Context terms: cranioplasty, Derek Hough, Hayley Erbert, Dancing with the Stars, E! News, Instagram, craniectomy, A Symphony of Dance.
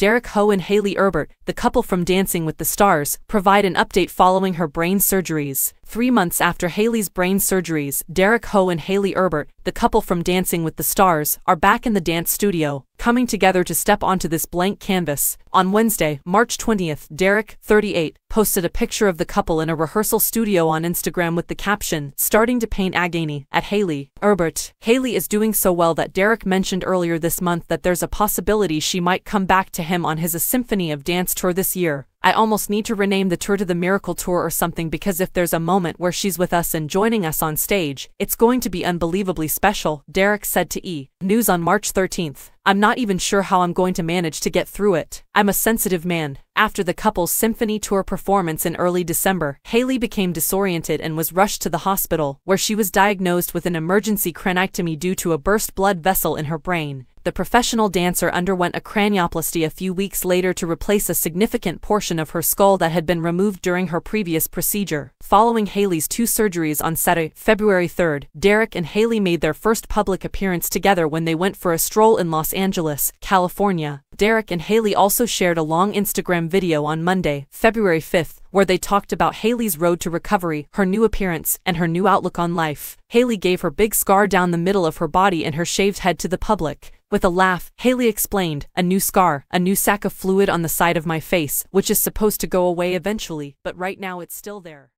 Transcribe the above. Derek Hough and Hayley Erbert, the couple from Dancing with the Stars, provide an update following her brain surgeries. 3 months after Hayley's brain surgeries, Derek Hough and Hayley Erbert, the couple from Dancing with the Stars, are back in the dance studio, coming together to step onto this blank canvas. On Wednesday, March 20th, Derek, 38, posted a picture of the couple in a rehearsal studio on Instagram with the caption, "Starting to paint again," at Hayley Erbert. Hayley is doing so well that Derek mentioned earlier this month that there's a possibility she might come back to him on his A Symphony of Dance tour this year. "I almost need to rename the tour to the Miracle Tour or something, because if there's a moment where she's with us and joining us on stage, it's going to be unbelievably special," Derek said to E! News on March 13th. "I'm not even sure how I'm going to manage to get through it. I'm a sensitive man." After the couple's Symphony Tour performance in early December, Hayley became disoriented and was rushed to the hospital, where she was diagnosed with an emergency craniectomy due to a burst blood vessel in her brain. The professional dancer underwent a cranioplasty a few weeks later to replace a significant portion of her skull that had been removed during her previous procedure. Following Hayley's 2 surgeries on Saturday, February 3rd, Derek and Hayley made their first public appearance together when they went for a stroll in Los Angeles, California. Derek and Hayley also shared a long Instagram video on Monday, February 5th, where they talked about Hayley's road to recovery, her new appearance, and her new outlook on life. Hayley gave her big scar down the middle of her body and her shaved head to the public. With a laugh, Hayley explained, "A new scar, a new sack of fluid on the side of my face, which is supposed to go away eventually, but right now it's still there."